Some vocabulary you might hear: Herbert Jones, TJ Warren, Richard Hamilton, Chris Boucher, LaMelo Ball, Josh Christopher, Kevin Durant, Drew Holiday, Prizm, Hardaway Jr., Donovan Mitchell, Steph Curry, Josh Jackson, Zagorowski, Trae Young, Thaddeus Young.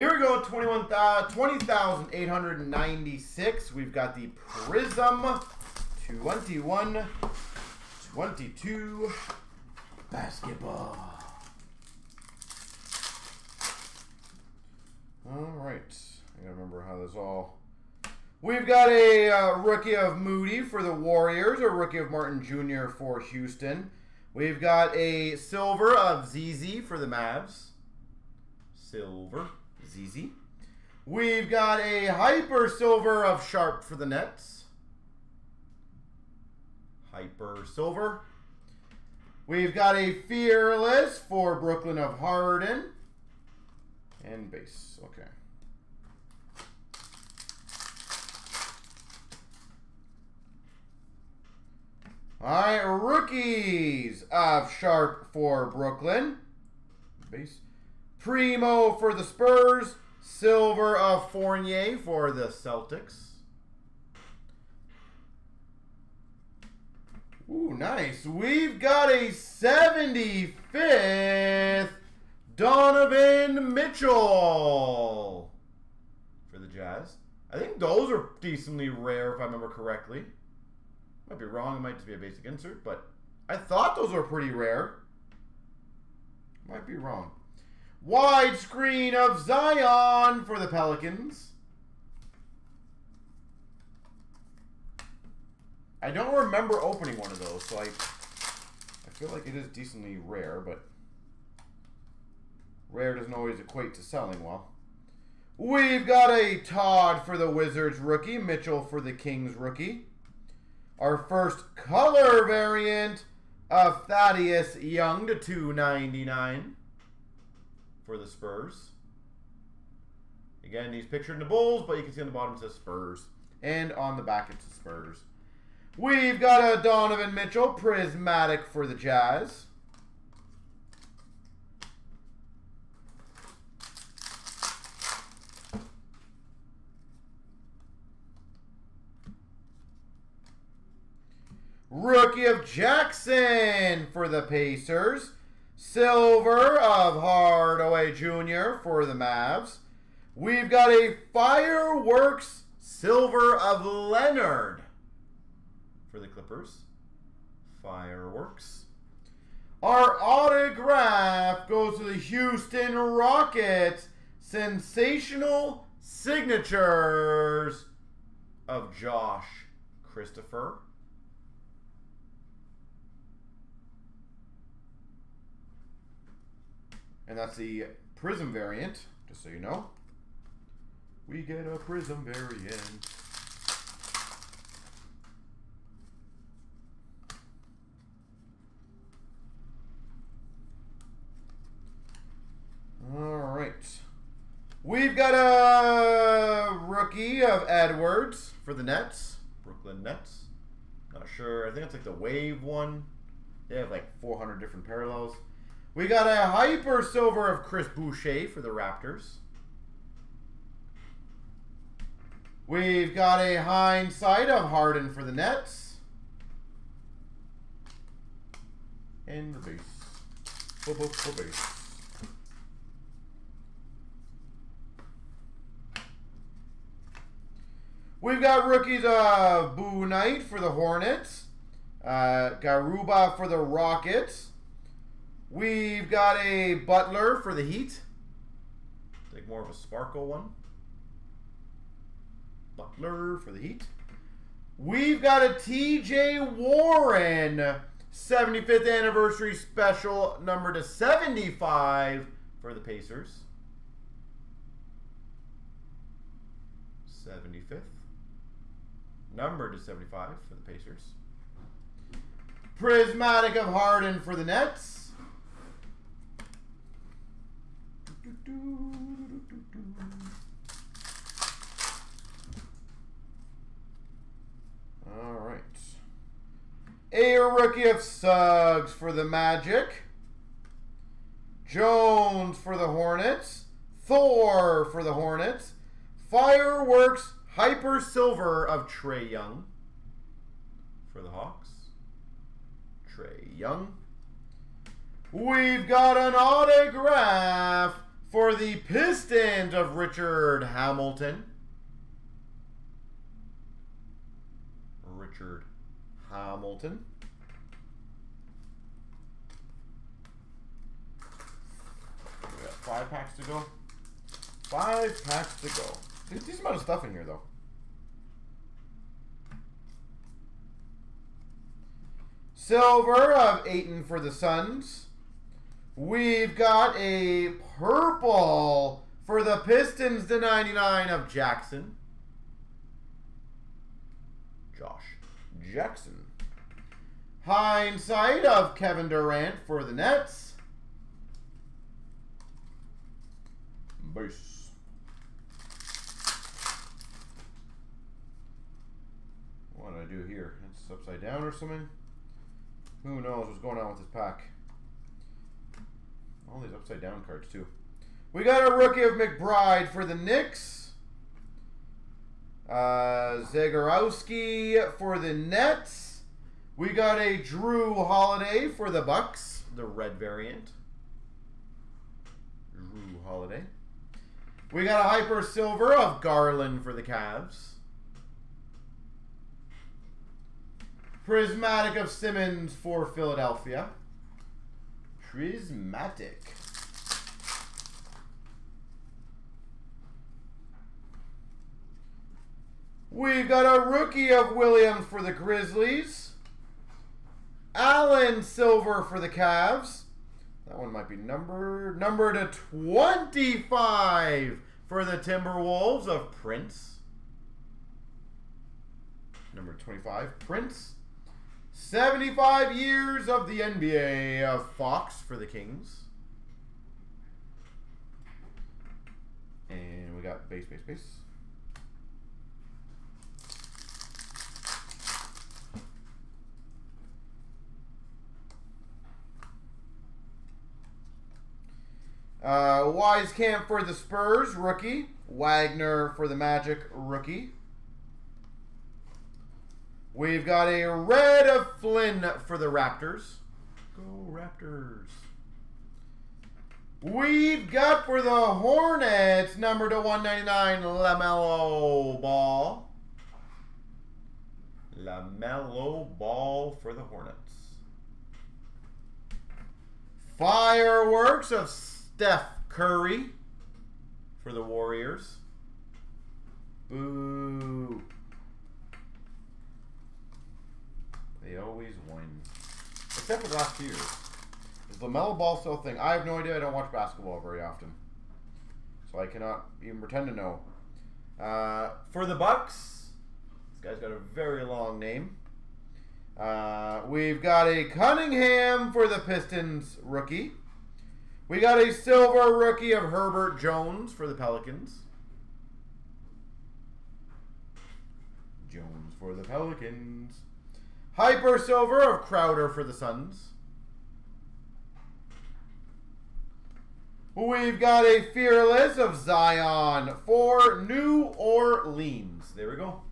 Here we go, 20,896. We've got the Prism 21-22 basketball. All right. I gotta remember how this all... We've got a rookie of Moody for the Warriors, a rookie of Martin Jr. for Houston. We've got a silver of ZZ for the Mavs. Silver. ZZ. We've got a hyper silver of Sharp for the Nets. Hyper silver. We've got a fearless for Brooklyn of Harden. And base. Okay. All right. Rookies of Sharp for Brooklyn. Base. Primo for the Spurs. Silver of Fournier for the Celtics. Ooh, nice. We've got a 75th Donovan Mitchell for the Jazz. I think those are decently rare if I remember correctly. Might be wrong. It might just be a basic insert, but I thought those were pretty rare. Might be wrong. Wide screen of Zion for the Pelicans. I don't remember opening one of those, so I feel like it is decently rare, but rare doesn't always equate to selling well. We've got a Todd for the Wizards rookie, Mitchell for the Kings rookie. Our first color variant of Thaddeus Young to 299. For the Spurs. Again, he's pictured in the Bulls, but you can see on the bottom it says Spurs. And on the back it says Spurs. We've got a Donovan Mitchell prismatic for the Jazz. Rookie of Jackson for the Pacers. Silver of Hardaway Jr. for the Mavs. We've got a Fireworks silver of Leonard for the Clippers. Fireworks. Our autograph goes to the Houston Rockets. Sensational signatures of Josh Christopher. And that's the Prism variant, just so you know. We get a Prism variant. All right. We've got a rookie of Edwards for the Nets, Brooklyn Nets. Not sure. I think it's like the Wave one. They have like 400 different parallels. We got a hyper silver of Chris Boucher for the Raptors. We've got a hindsight of Harden for the Nets. And the base. We've got rookies of Boo Knight for the Hornets. Garuba for the Rockets. We've got a Butler for the Heat. Take more of a sparkle one. Butler for the Heat. We've got a TJ Warren 75th anniversary special number to 75 for the Pacers. 75th. Number to 75 for the Pacers. Prismatic of Harden for the Nets. All right. A rookie of Suggs for the Magic. Jones for the Hornets. Thor for the Hornets. Fireworks hyper silver of Trae Young for the Hawks. Trae Young. We've got an autograph For the Pistons of Richard Hamilton. Richard Hamilton. We got 5 packs to go. 5 packs to go. There's a decent amount of stuff in here, though. Silver of Ayton for the Suns. We've got a purple for the Pistons /99 of Jackson. Josh Jackson. Hindsight of Kevin Durant for the Nets. Base. What did I do here? It's upside down or something? Who knows what's going on with this pack? All these upside down cards too. We got a rookie of McBride for the Knicks. Zagorowski for the Nets. We got a Drew Holiday for the Bucks, the red variant. Drew Holiday. We got a hyper silver of Garland for the Cavs. Prismatic of Simmons for Philadelphia. Prismatic. We've got a rookie of Williams for the Grizzlies. Allen Silver for the Cavs. That one might be numbered to 25 for the Timberwolves of Prince. Number 25, Prince. 75 years of the NBA of Fox for the Kings. And we got base. Wisekamp for the Spurs, rookie. Wagner for the Magic, rookie. We've got a red of Flynn for the Raptors. Go Raptors. We've got for the Hornets, numbered to 199, LaMelo Ball. LaMelo Ball for the Hornets. Fireworks of Steph Curry for the Warriors. Boo. They always win. Except for the last few years. Is LaMelo Ball still a thing? I have no idea. I don't watch basketball very often. So I cannot even pretend to know. For the Bucks, this guy's got a very long name. We've got a Cunningham for the Pistons rookie. We got a silver rookie of Herbert Jones for the Pelicans. Jones for the Pelicans. Hyper silver of Crowder for the Suns. We've got a fearless of Zion for New Orleans. There we go.